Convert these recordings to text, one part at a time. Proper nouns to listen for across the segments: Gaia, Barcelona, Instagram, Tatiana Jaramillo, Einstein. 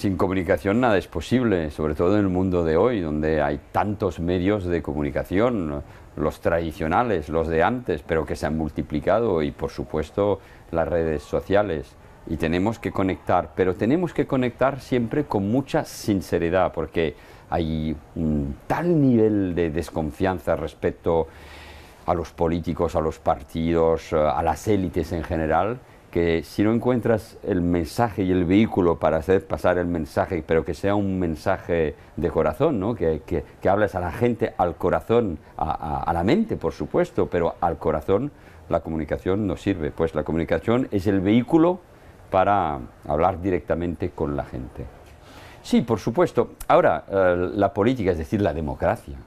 Sin comunicación nada es posible, sobre todo en el mundo de hoy, donde hay tantos medios de comunicación, los tradicionales, los de antes, pero que se han multiplicado, y por supuesto las redes sociales. Y tenemos que conectar, pero tenemos que conectar siempre con mucha sinceridad, porque hay un tal nivel de desconfianza respecto a los políticos, a los partidos, a las élites en general, que si no encuentras el mensaje y el vehículo para hacer pasar el mensaje, pero que sea un mensaje de corazón, ¿no? Que hables a la gente, al corazón, a la mente, por supuesto, pero al corazón, la comunicación no sirve. Pues la comunicación es el vehículo para hablar directamente con la gente. Sí, por supuesto. Ahora, la política, es decir, la democracia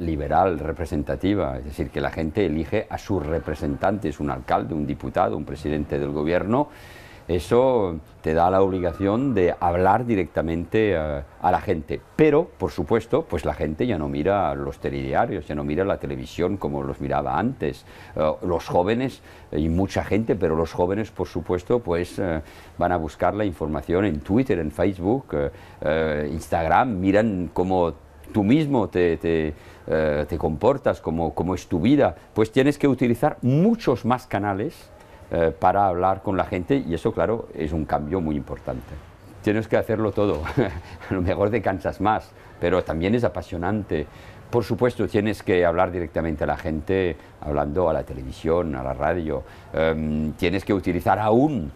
liberal, representativa, es decir, que la gente elige a sus representantes, un alcalde, un diputado, un presidente del gobierno, eso te da la obligación de hablar directamente a la gente. Pero, por supuesto, pues la gente ya no mira los telediarios, ya no mira la televisión como los miraba antes. Los jóvenes, y mucha gente, pero los jóvenes, por supuesto, pues van a buscar la información en Twitter, en Facebook, Instagram, miran cómo tú mismo te comportas, cómo es tu vida. Pues tienes que utilizar muchos más canales para hablar con la gente, y eso, claro, es un cambio muy importante. Tienes que hacerlo todo, a lo mejor te cansas más, pero también es apasionante. Por supuesto, tienes que hablar directamente a la gente, hablando a la televisión, a la radio. Tienes que utilizar aún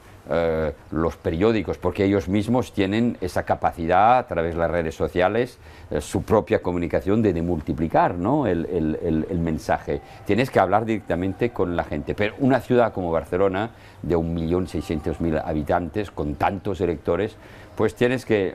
los periódicos, porque ellos mismos tienen esa capacidad, a través de las redes sociales, su propia comunicación, de multiplicar, ¿no?, el mensaje. Tienes que hablar directamente con la gente. Pero una ciudad como Barcelona, de 1.600.000 habitantes, con tantos electores, pues tienes que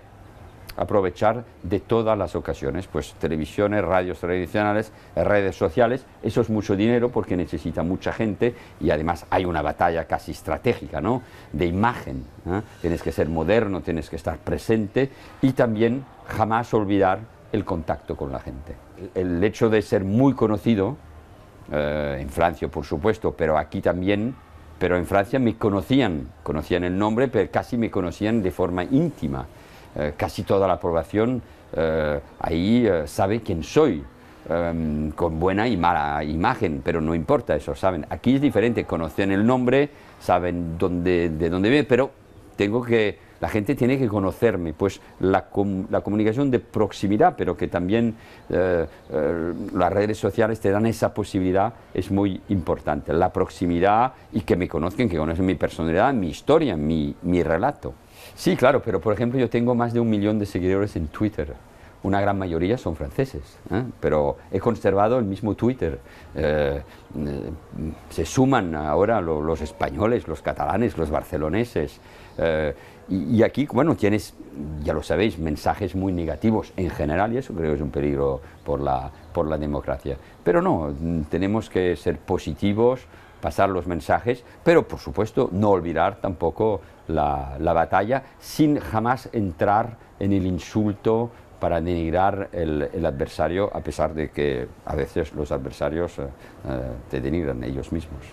aprovechar de todas las ocasiones, pues televisiones, radios tradicionales, redes sociales. Eso es mucho dinero, porque necesita mucha gente, y además hay una batalla casi estratégica, ¿no?, de imagen, ¿eh? Tienes que ser moderno, tienes que estar presente, y también jamás olvidar el contacto con la gente. El hecho de ser muy conocido, en Francia por supuesto, pero aquí también, pero en Francia me conocían el nombre, pero casi me conocían de forma íntima. Casi toda la población ahí sabe quién soy, con buena y mala imagen, pero no importa eso, saben. Aquí es diferente, conocen el nombre, saben de dónde viene, pero la gente tiene que conocerme. Pues la comunicación de proximidad, pero que también las redes sociales te dan esa posibilidad, es muy importante. La proximidad, y que me conozcan, que conocen mi personalidad, mi historia, mi relato. Sí, claro, pero por ejemplo yo tengo más de 1 millón de seguidores en Twitter. Una gran mayoría son franceses, ¿eh? Pero he conservado el mismo Twitter. Se suman ahora los españoles, los catalanes, los barceloneses. Y aquí, bueno, tienes, ya lo sabéis, mensajes muy negativos en general, y eso creo que es un peligro por la democracia. Pero no, tenemos que ser positivos, pasar los mensajes, pero por supuesto no olvidar tampoco la batalla, sin jamás entrar en el insulto para denigrar el adversario, a pesar de que a veces los adversarios te denigran ellos mismos.